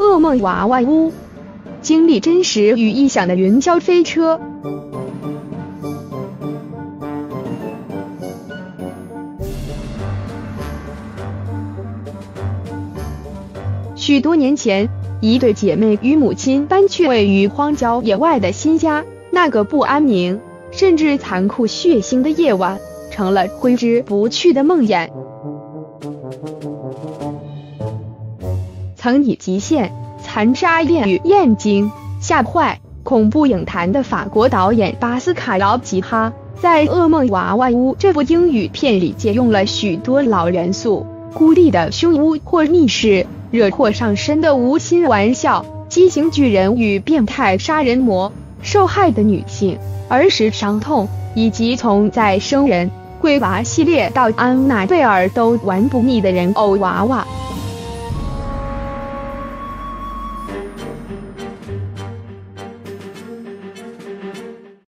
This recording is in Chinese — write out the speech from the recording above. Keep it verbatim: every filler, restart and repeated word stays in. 噩梦娃娃屋，经历真实与臆想的云霄飞车。许多年前，一对姐妹与母亲搬去位于荒郊野外的新家。那个不安宁，甚至残酷血腥的夜晚，成了挥之不去的梦魇。 曾以极限、残杀恋与艳惊吓坏恐怖影坛的法国导演巴斯卡饶吉哈，在《噩梦娃娃屋》这部英语片里借用了许多老元素：孤立的凶屋或密室，惹祸上身的无心玩笑，畸形巨人与变态杀人魔，受害的女性、儿时伤痛，以及从再生人、鬼娃系列到安娜贝尔都玩不腻的人偶娃娃。